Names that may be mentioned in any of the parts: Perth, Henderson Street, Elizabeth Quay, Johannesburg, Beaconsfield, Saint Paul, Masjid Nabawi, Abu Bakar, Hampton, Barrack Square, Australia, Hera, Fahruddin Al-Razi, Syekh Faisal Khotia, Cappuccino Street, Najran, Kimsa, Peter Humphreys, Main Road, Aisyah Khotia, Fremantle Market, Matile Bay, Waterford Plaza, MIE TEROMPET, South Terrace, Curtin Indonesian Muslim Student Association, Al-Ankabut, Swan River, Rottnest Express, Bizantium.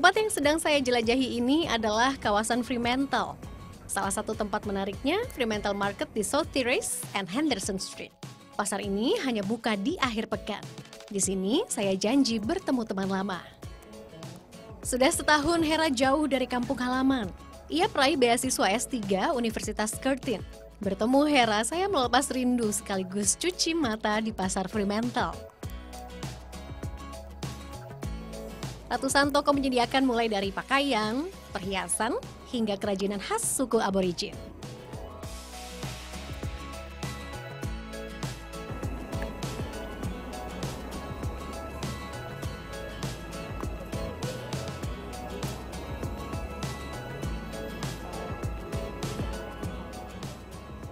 Tempat yang sedang saya jelajahi ini adalah kawasan Fremantle. Salah satu tempat menariknya, Fremantle Market di South Terrace and Henderson Street. Pasar ini hanya buka di akhir pekan. Di sini, saya janji bertemu teman lama. Sudah setahun Hera jauh dari kampung halaman. Ia peraih beasiswa S3 Universitas Curtin. Bertemu Hera, saya melepas rindu sekaligus cuci mata di pasar Fremantle. Ratusan toko menyediakan mulai dari pakaian, perhiasan, hingga kerajinan khas suku Aborigin.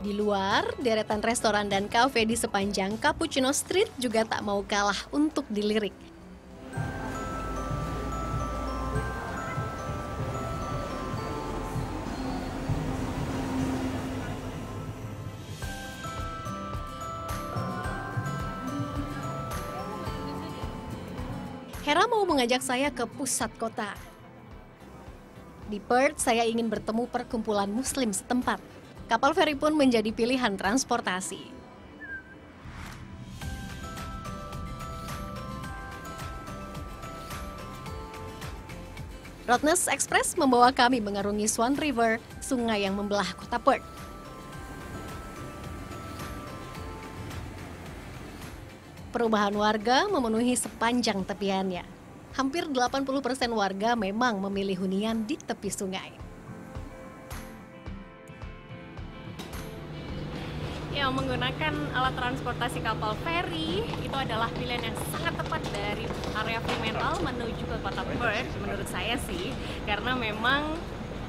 Di luar, deretan restoran dan kafe di sepanjang Cappuccino Street juga tak mau kalah untuk dilirik. Hera mau mengajak saya ke pusat kota. Di Perth, saya ingin bertemu perkumpulan Muslim setempat. Kapal feri pun menjadi pilihan transportasi. Rottnest Express membawa kami mengarungi Swan River, sungai yang membelah kota Perth. Perumahan warga memenuhi sepanjang tepiannya. Hampir 80% warga memang memilih hunian di tepi sungai. Yang menggunakan alat transportasi kapal feri itu adalah pilihan yang sangat tepat dari area Fremantle menuju ke kota Perth menurut saya sih, karena memang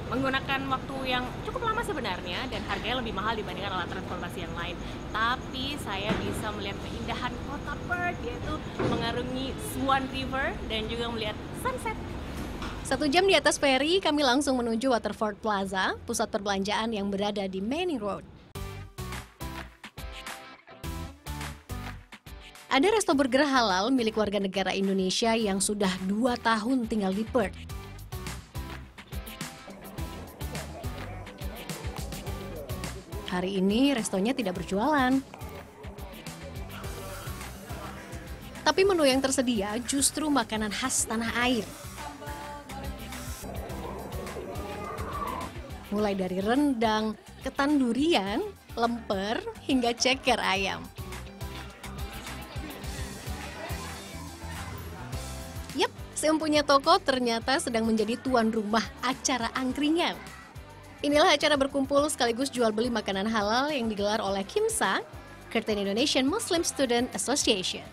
menggunakan waktu yang cukup lama sebenarnya dan harganya lebih mahal dibandingkan alat transportasi yang lain, tapi saya bisa melihat keindahan kota Perth yaitu mengarungi Swan River dan juga melihat sunset. 1 jam di atas feri kami langsung menuju Waterford Plaza, pusat perbelanjaan yang berada di Main Road. Ada resto burger halal milik warga negara Indonesia yang sudah 2 tahun tinggal di Perth. Hari ini restonya tidak berjualan. Tapi menu yang tersedia justru makanan khas tanah air. Mulai dari rendang, ketan durian, lemper, hingga ceker ayam. Yap, seempunya toko ternyata sedang menjadi tuan rumah acara angkringan. Inilah acara berkumpul sekaligus jual beli makanan halal yang digelar oleh Kimsa, Curtin Indonesian Muslim Student Association.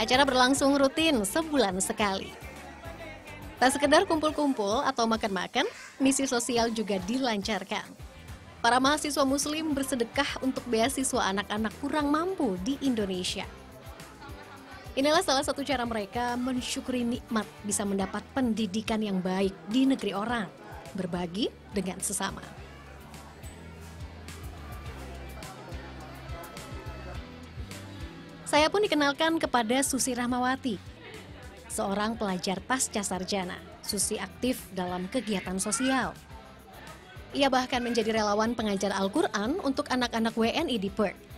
Acara berlangsung rutin sebulan sekali. Tak sekedar kumpul-kumpul atau makan-makan, misi sosial juga dilancarkan. Para mahasiswa muslim bersedekah untuk beasiswa anak-anak kurang mampu di Indonesia. Inilah salah satu cara mereka mensyukuri nikmat bisa mendapat pendidikan yang baik di negeri orang, berbagi dengan sesama. Saya pun dikenalkan kepada Susi Rahmawati, seorang pelajar pasca sarjana. Susi aktif dalam kegiatan sosial. Ia bahkan menjadi relawan pengajar Al-Quran untuk anak-anak WNI di Perth.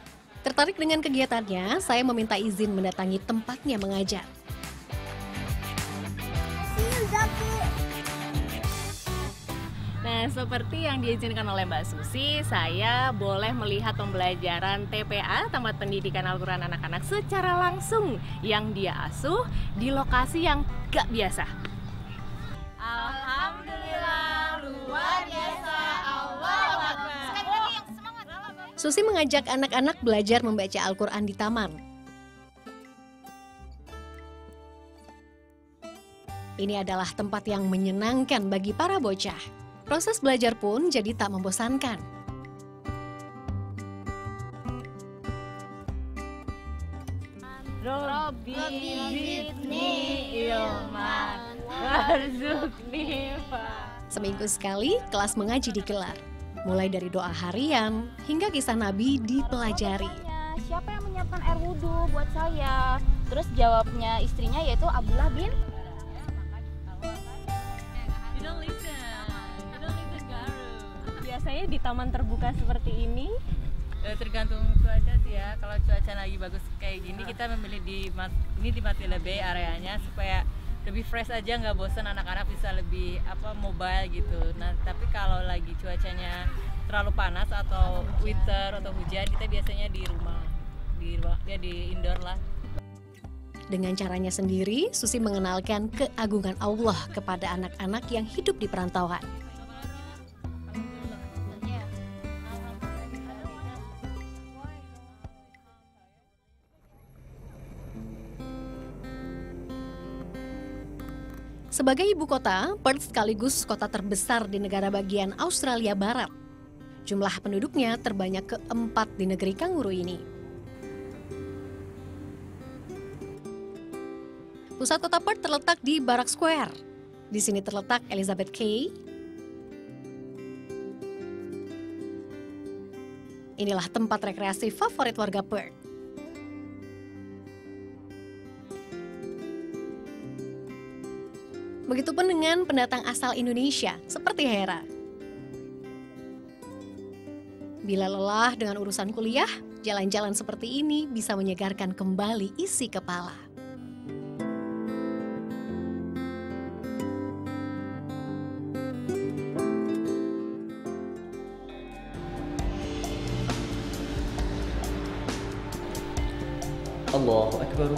Tertarik dengan kegiatannya, saya meminta izin mendatangi tempatnya mengajar. Nah, seperti yang diizinkan oleh Mbak Susi, saya boleh melihat pembelajaran TPA, Tempat Pendidikan Al-Quran Anak-Anak secara langsung yang dia asuh di lokasi yang gak biasa. Alhamdulillah, luar biasa. Susi mengajak anak-anak belajar membaca Al-Quran di taman. Ini adalah tempat yang menyenangkan bagi para bocah. Proses belajar pun jadi tak membosankan. Rabbi zidni ilman warzuqni fahman. Seminggu sekali, kelas mengaji digelar. Mulai dari doa harian hingga kisah Nabi dipelajari. Siapa yang menyiapkan air wudhu buat saya. Terus jawabnya istrinya yaitu Abdullah bin. Biasanya di taman terbuka seperti ini. Tergantung cuaca sih ya. Kalau cuaca lagi bagus kayak gini, kita memilih di Matile Bay areanya supaya lebih fresh aja, nggak bosan, anak-anak bisa lebih mobile gitu. Nah, tapi kalau lagi cuacanya terlalu panas atau winter atau hujan, kita biasanya di rumah, di indoor lah. Dengan caranya sendiri, Susi mengenalkan keagungan Allah kepada anak-anak yang hidup di perantauan. Sebagai ibu kota, Perth sekaligus kota terbesar di negara bagian Australia Barat. Jumlah penduduknya terbanyak keempat di negeri kanguru ini. Pusat kota Perth terletak di Barrack Square. Di sini terletak Elizabeth Quay. Inilah tempat rekreasi favorit warga Perth. Begitupun dengan pendatang asal Indonesia, seperti Hera. Bila lelah dengan urusan kuliah, jalan-jalan seperti ini bisa menyegarkan kembali isi kepala. Allahu Akbar.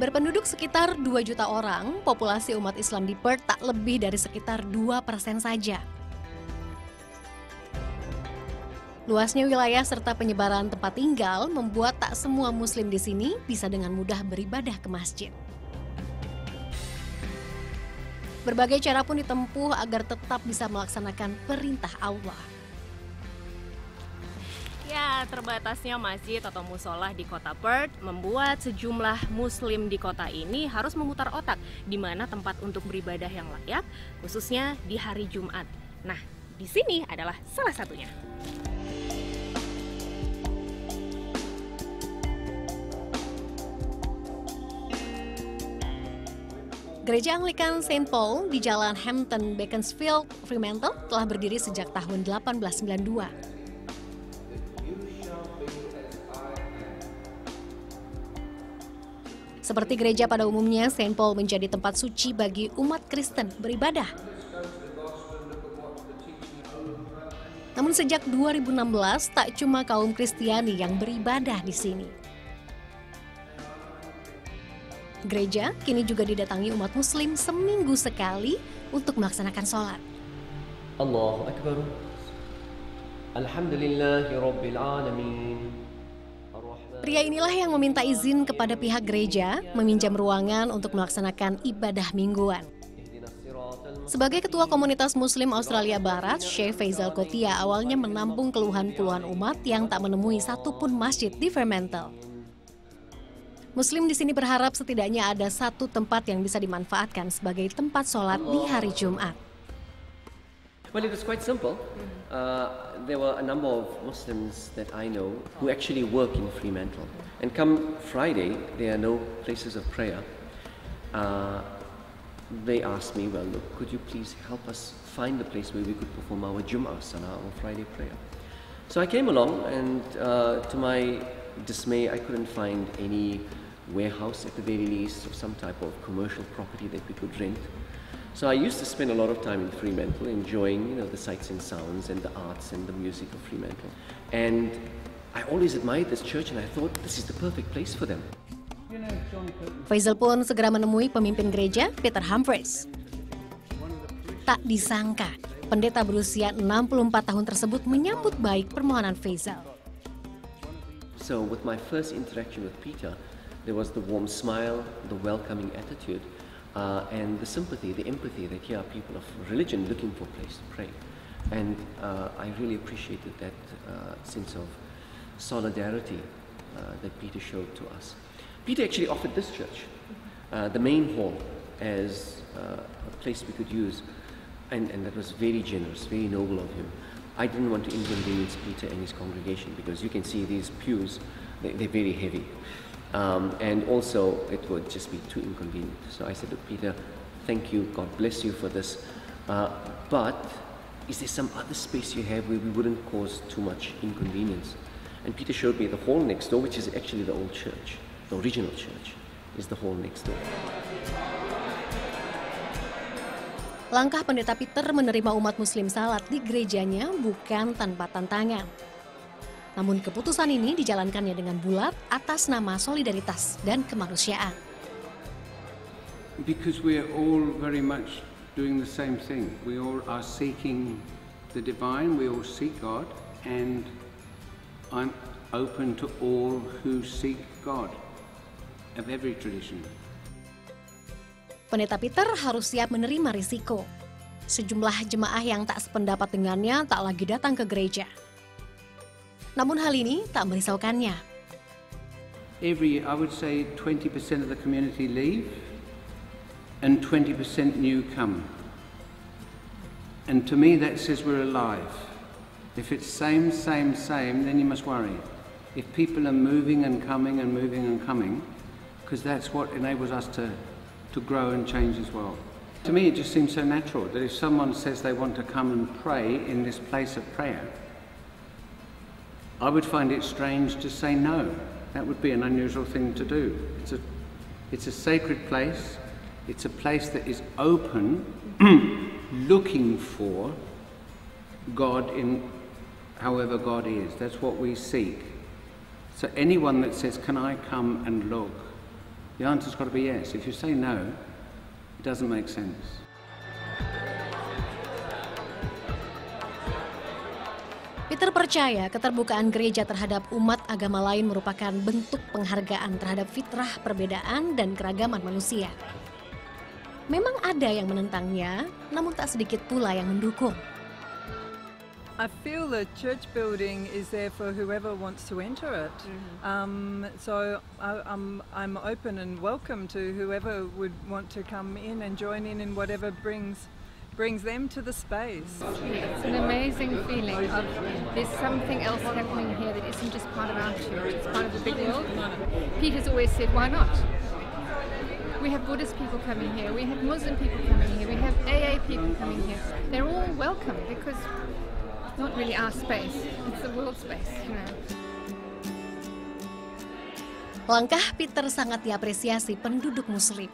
Berpenduduk sekitar 2 juta orang, populasi umat Islam di Perth tak lebih dari sekitar 2% saja. Luasnya wilayah serta penyebaran tempat tinggal membuat tak semua Muslim di sini bisa dengan mudah beribadah ke masjid. Berbagai cara pun ditempuh agar tetap bisa melaksanakan perintah Allah. Ya, terbatasnya masjid atau musola di kota Perth membuat sejumlah Muslim di kota ini harus memutar otak di mana tempat untuk beribadah yang layak, khususnya di hari Jumat. Nah, di sini adalah salah satunya. Gereja Anglikan Saint Paul di Jalan Hampton, Beaconsfield, Fremantle telah berdiri sejak tahun 1892. Seperti gereja pada umumnya, Saint Paul menjadi tempat suci bagi umat Kristen beribadah. Namun sejak 2016, tak cuma kaum Kristiani yang beribadah di sini. Gereja kini juga didatangi umat Muslim seminggu sekali untuk melaksanakan sholat. Allahu Akbar. Alhamdulillahirrabbilalamin. Pria inilah yang meminta izin kepada pihak gereja meminjam ruangan untuk melaksanakan ibadah mingguan. Sebagai ketua komunitas Muslim Australia Barat, Syekh Faisal Khotia awalnya menampung keluhan puluhan umat yang tak menemui satupun masjid di Fremantle. Muslim di sini berharap setidaknya ada satu tempat yang bisa dimanfaatkan sebagai tempat sholat di hari Jumat. Well, it was quite simple. There were a number of Muslims that I know who actually work in Fremantle. And come Friday, there are no places of prayer. They asked me, well, look, could you please help us find a place where we could perform our Jum'ah Salah, our Friday prayer? So I came along, and to my dismay, I couldn't find any warehouse at the very least or some type of commercial property that we could rent. So I used to spend a lot of time in Fremantle enjoying, you know, the sights and sounds and the arts and the music of Fremantle. And I always admired this church and I thought this is the perfect place for them. Faisal pun segera menemui pemimpin gereja Peter Humphreys. Tak disangka, pendeta berusia 64 tahun tersebut menyambut baik permohonan Faisal. So with my first interaction with Peter, there was the warm smile, the welcoming attitude. And the sympathy, the empathy that here are people of religion looking for a place to pray. And I really appreciated that sense of solidarity that Peter showed to us. Peter actually offered this church, the main hall, as a place we could use, and that was very generous, very noble of him. I didn't want to inconvenience Peter and his congregation, because you can see these pews, they're very heavy. And also, it would just be too inconvenient. So I said, look, Peter, thank you, God bless you for this. But is there some other space you have where we wouldn't cause too much inconvenience? And Peter showed me the hall next door, which is actually the old church. The original church is the hall next door. Langkah Pendeta Peter menerima umat muslim salat di gerejanya bukan tanpa tantangan. Namun keputusan ini dijalankannya dengan bulat atas nama solidaritas dan kemanusiaan. Because we are all very much doing the same thing. We all are seeking the divine, we all seek God, and I'm open to all who seek God of every tradition. Pendeta Peter harus siap menerima risiko. Sejumlah jemaah yang tak sependapat dengannya tak lagi datang ke gereja. Namun hal ini tak merisaukannya. Every year, I would say 20% of the community leave and 20% new come. And to me that says we're alive. If it's same, then you must worry. If people are moving and coming and moving and coming, because that's what enables us to grow and change as well. To me, it just seems so natural that if someone says they want to come and pray in this place of prayer, I would find it strange to say no. That would be an unusual thing to do. It's a sacred place. It's a place that is open, looking for God in however God is. That's what we seek. So anyone that says, can I come and look? The answer's got to be yes. If you say no, it doesn't make sense. Peter percaya keterbukaan gereja terhadap umat agama lain merupakan bentuk penghargaan terhadap fitrah perbedaan dan keragaman manusia. Memang ada yang menentangnya, namun tak sedikit pula yang mendukung. I feel the church building is there for whoever wants to enter it. Mm-hmm. So I'm open and welcome to whoever would want to come in and join in whatever brings them to the space. It's an amazing feeling of there's something else happening here that isn't just part of our church, it's part of the big world. Peter's always said, why not? We have Buddhist people coming here, we have Muslim people coming here, we have AA people coming here. They're all welcome because not really our space, it's the world space, you know. Langkah Peter sangat diapresiasi penduduk muslim.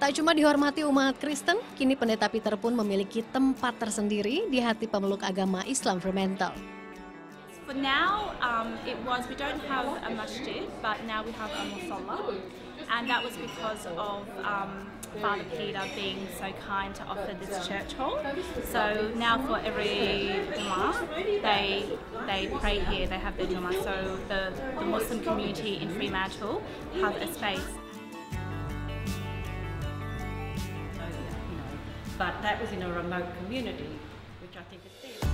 Tak cuma dihormati umat Kristen, kini Pendeta Peter pun memiliki tempat tersendiri di hati pemeluk agama Islam Fremantle. For now, we don't have a masjid, but now we have a musalla. And that was because of Father Peter being so kind to offer this church hall. So now for every Jummah, they pray here, they have their Jummah. So the Muslim community in Fremantle have a space. But that was in a remote community, which I think is there.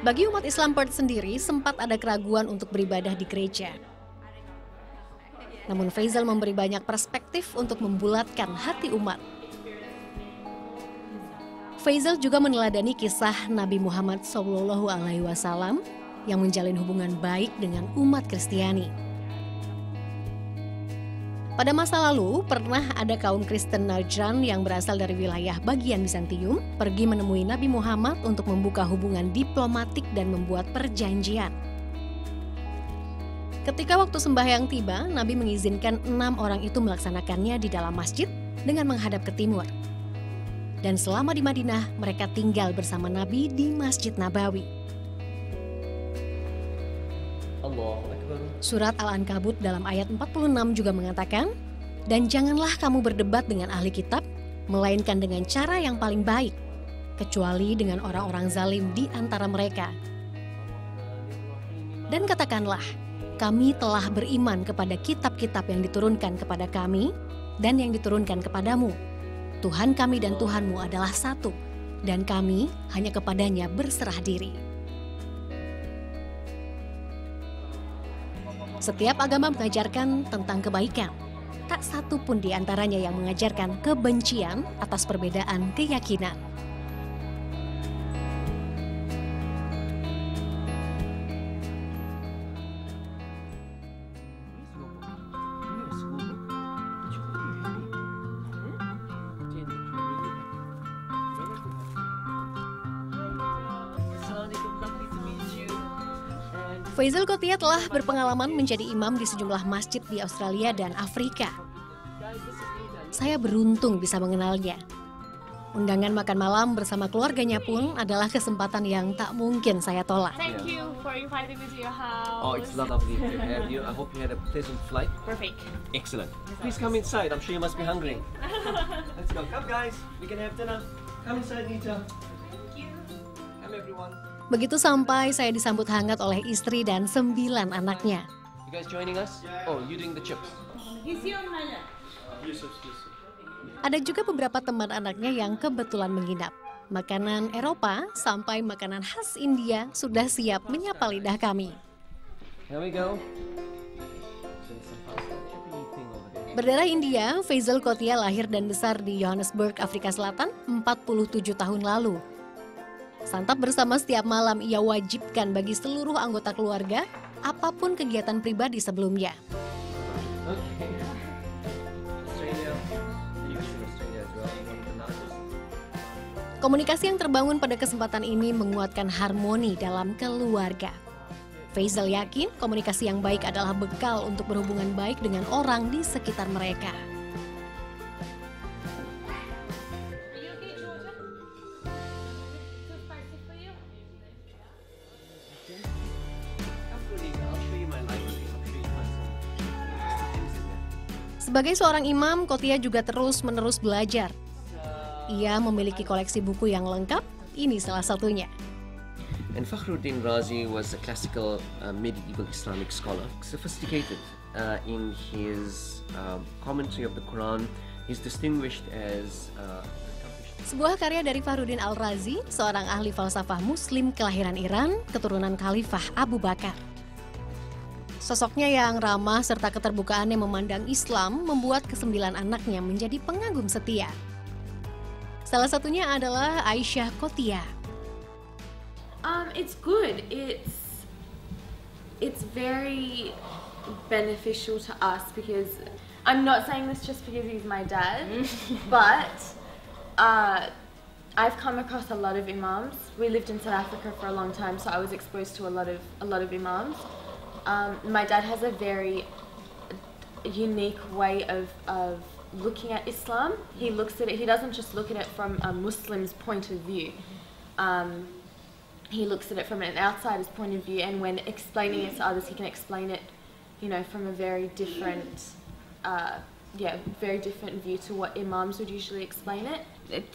Bagi umat Islam Perth sendiri, sempat ada keraguan untuk beribadah di gereja. Namun Faisal memberi banyak perspektif untuk membulatkan hati umat. Faisal juga meneladani kisah Nabi Muhammad SAW yang menjalin hubungan baik dengan umat Kristiani. Pada masa lalu, pernah ada kaum Kristen Najran yang berasal dari wilayah bagian Bizantium pergi menemui Nabi Muhammad untuk membuka hubungan diplomatik dan membuat perjanjian. Ketika waktu sembahyang tiba, Nabi mengizinkan 6 orang itu melaksanakannya di dalam masjid dengan menghadap ke timur. dan selama di Madinah mereka tinggal bersama Nabi di Masjid Nabawi. Surat Al-Ankabut dalam ayat 46 juga mengatakan, "Dan janganlah kamu berdebat dengan ahli kitab, melainkan dengan cara yang paling baik, kecuali dengan orang-orang zalim di antara mereka. Dan katakanlah, kami telah beriman kepada kitab-kitab yang diturunkan kepada kami dan yang diturunkan kepadamu. Tuhan kami dan Tuhanmu adalah satu, dan kami hanya kepadanya berserah diri." Setiap agama mengajarkan tentang kebaikan. Tak satu pun di antaranya yang mengajarkan kebencian atas perbedaan keyakinan. Faisal Khotia telah berpengalaman menjadi imam di sejumlah masjid di Australia dan Afrika. Saya beruntung bisa mengenalnya. Undangan makan malam bersama keluarganya pun adalah kesempatan yang tak mungkin saya tolak. Thank you for inviting me to your house. Oh, it's lovely to have you. I hope you had a pleasant flight. Perfect. Excellent. Please come inside. I'm sure you must be hungry. Let's go. Come guys, we can have dinner. Come inside, Nita. Thank you. Come everyone. Begitu sampai, saya disambut hangat oleh istri dan 9 anaknya. Ada juga beberapa teman anaknya yang kebetulan menginap. Makanan Eropa sampai makanan khas India sudah siap menyapa lidah kami. Berdarah India, Faisal Khotia lahir dan besar di Johannesburg, Afrika Selatan 47 tahun lalu. Santap bersama setiap malam ia wajibkan bagi seluruh anggota keluarga, apapun kegiatan pribadi sebelumnya. Komunikasi yang terbangun pada kesempatan ini menguatkan harmoni dalam keluarga. Faisal yakin komunikasi yang baik adalah bekal untuk berhubungan baik dengan orang di sekitar mereka. Sebagai seorang imam, Khotia juga terus-menerus belajar. Ia memiliki koleksi buku yang lengkap, ini salah satunya. And Fahruddin Al-Razi was a classical medieval Islamic scholar, sophisticated in his commentary of the Quran. He's distinguished as sebuah karya dari Fahruddin Al-Razi, seorang ahli falsafah Muslim kelahiran Iran, keturunan Khalifah Abu Bakar. Sosoknya yang ramah serta keterbukaannya memandang Islam membuat ke-9 anaknya menjadi pengagum setia. Salah satunya adalah Aisyah Khotia. It's good. It's very beneficial to us because I'm not saying this just because he's my dad, but I've come across a lot of imams. We lived in South Africa for a long time, so I was exposed to a lot of imams. My dad has a very unique way of looking at Islam. He looks at it, he doesn't just look at it from a Muslim's point of view. He looks at it from an outsider's point of view, and when explaining it to others, he can explain it, you know, from a very different, very different view to what imams would usually explain it.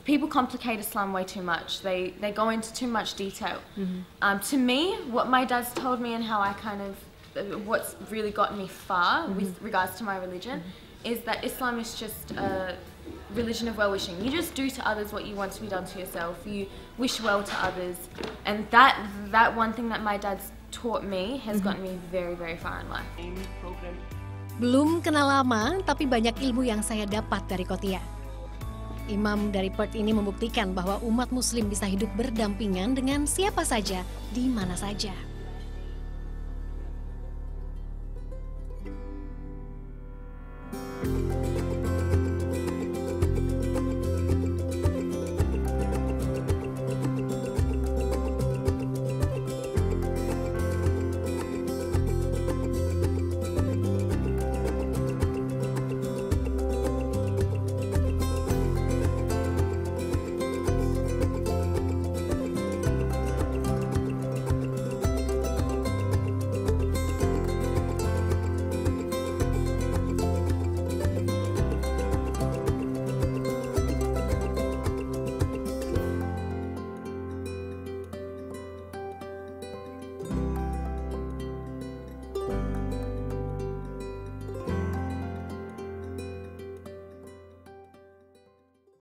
People complicate Islam way too much. They go into too much detail. To me, what my dad's told me and how I kind of what's really gotten me far with regards to my religion is that Islam is just a religion of well-wishing. You just do to others what you want to be done to yourself. You wish well to others, and that one thing that my dad's taught me has gotten me very, very far in life. Belum kenal lama, tapi banyak ilmu yang saya dapat dari Khotia. Imam dari Perth ini membuktikan bahwa umat Muslim bisa hidup berdampingan dengan siapa saja, di mana saja.